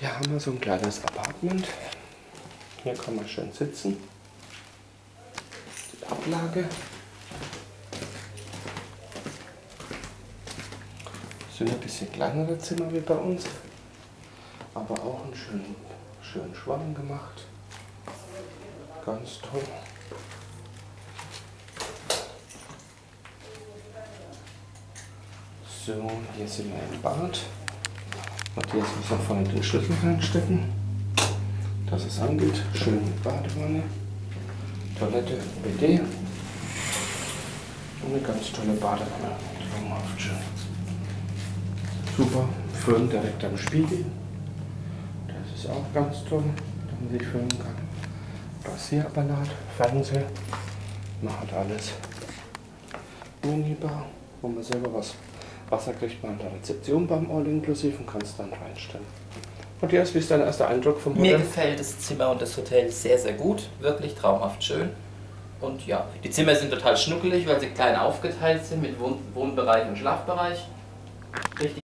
Hier haben wir so ein kleines Apartment. Hier kann man schön sitzen. Die Ablage. Das sind ein bisschen kleinere Zimmer wie bei uns, aber auch einen schönen Schwamm gemacht. Ganz toll. So, hier sind wir im Bad. Und jetzt muss man vorne den Schlüssel reinstecken, dass es angeht. Schön mit Badewanne, Toilette, BD und eine ganz tolle Badewanne. Traumhaft schön. Super, Föhn direkt am Spiegel. Das ist auch ganz toll, dass man sich föhnen kann. Rasierapparat, Fernseher, man hat alles. Minibar, wo man selber was. Wasser kriegt man an der Rezeption beim All Inclusive und kann es dann reinstellen. Matthias, wie ist dein erster Eindruck vom Hotel? Mir gefällt das Zimmer und das Hotel sehr, sehr gut. Wirklich traumhaft schön. Und ja, die Zimmer sind total schnuckelig, weil sie klein aufgeteilt sind mit Wohnbereich und Schlafbereich. Richtig